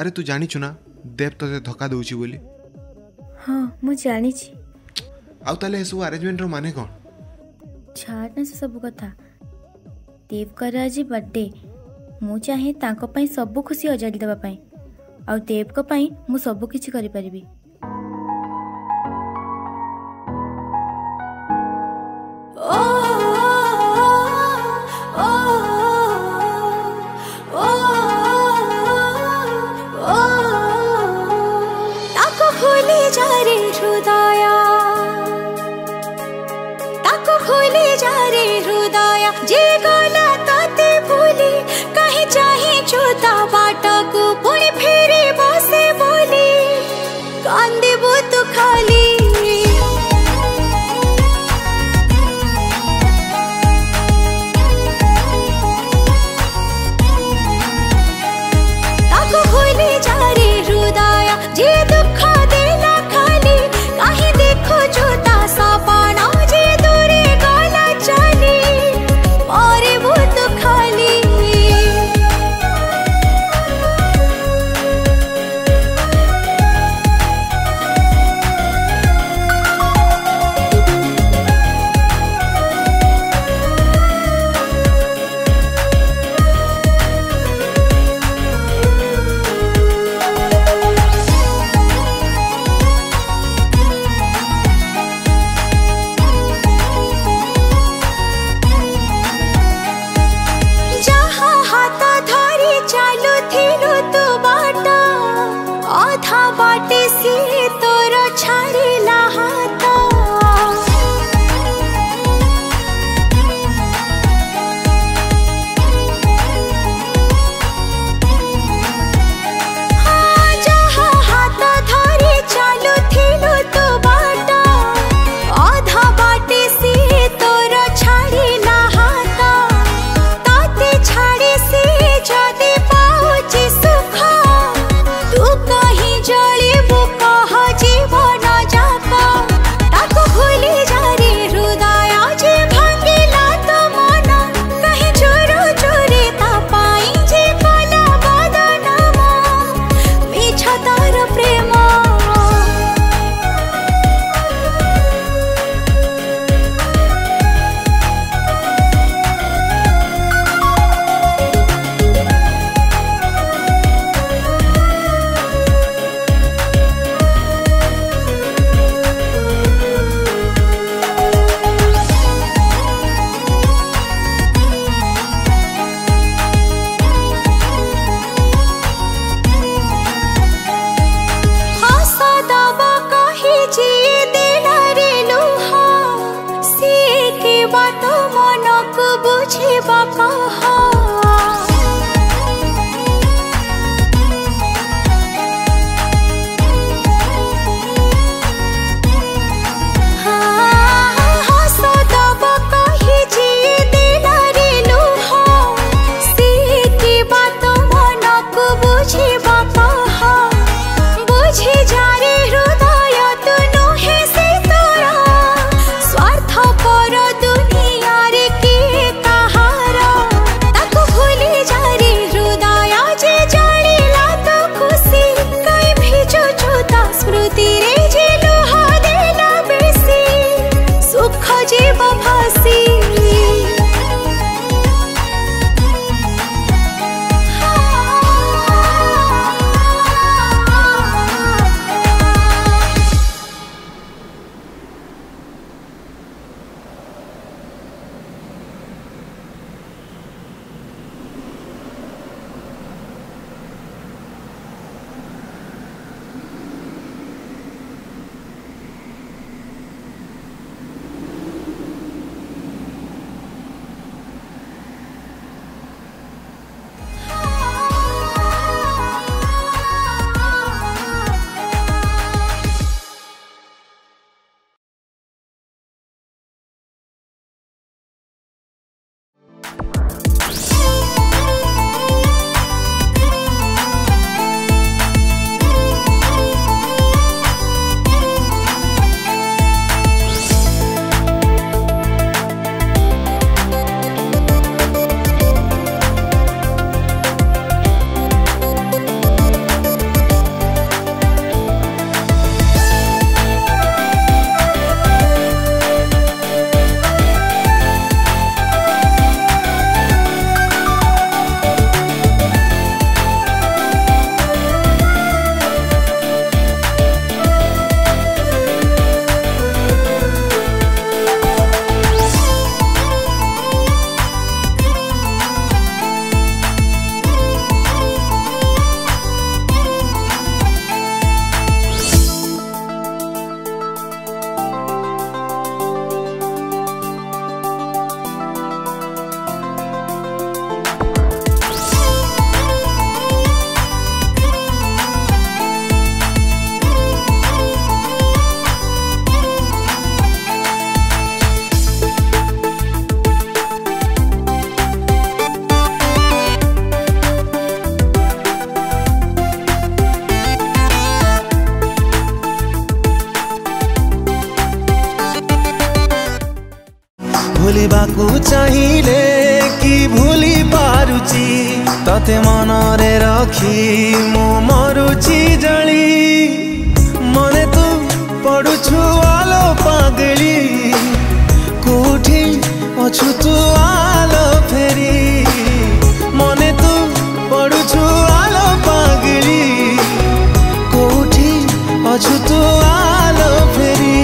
अरे तू जानिचु ना देव ते धक्का दौची बोली। हाँ मुझे आउ ताले सब अरेंजमेंट रो माने कौन छाड़ना से सब कथा देव कर आज बर्थडे मु चाहे तांको पई सब खुशी अजाली देबा पई और देव को पई मु सब किछि करि परबी। ভুলিবাকু চাইলে কি ভুলি পারুচি তাতে মনরে রাখি মো মরুচি জলি মনে তু পড়ুছু আলো পাগলি কোঠি অছু তু আলো ফেরি মনে তু পড়ুছু আলো পাগলি কোঠি অছু তু আলো ফেরি।